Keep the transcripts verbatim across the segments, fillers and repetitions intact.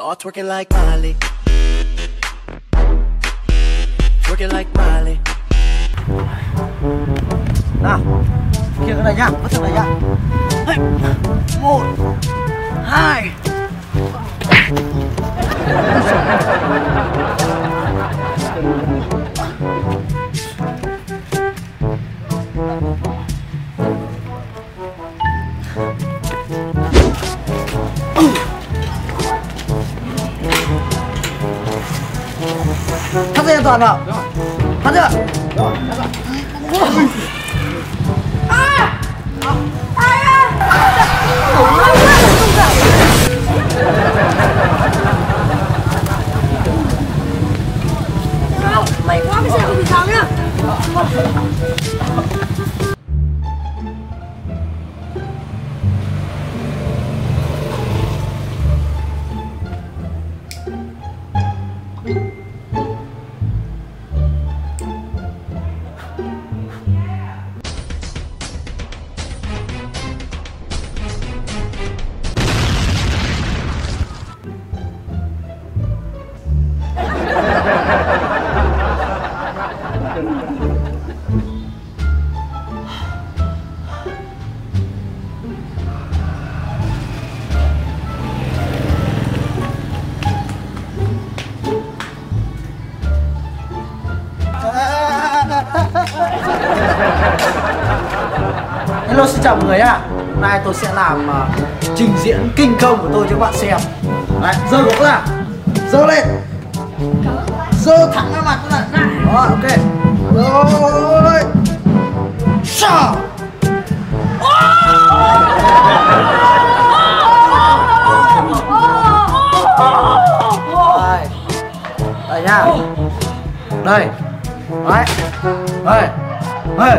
All twerking like Miley, twerking like Miley. Nào, kia cái này nhá, bắt thằng này nhá. Hey, một, hai. Thắt dây an toàn vào. Thắt dây. Mày quá cái xe không bị thắng nhá. Hello, xin chào mọi người ạ. Hôm nay tôi sẽ làm uh, trình diễn kinh công của tôi cho các bạn xem. Đấy, dơ gỗ ra, dơ lên, dơ thẳng ra mặt luôn này. Đó, ok. Rồi, sao? Đây, đây nha. Đây. Đấy. Đây. Đây. Đây.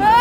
No!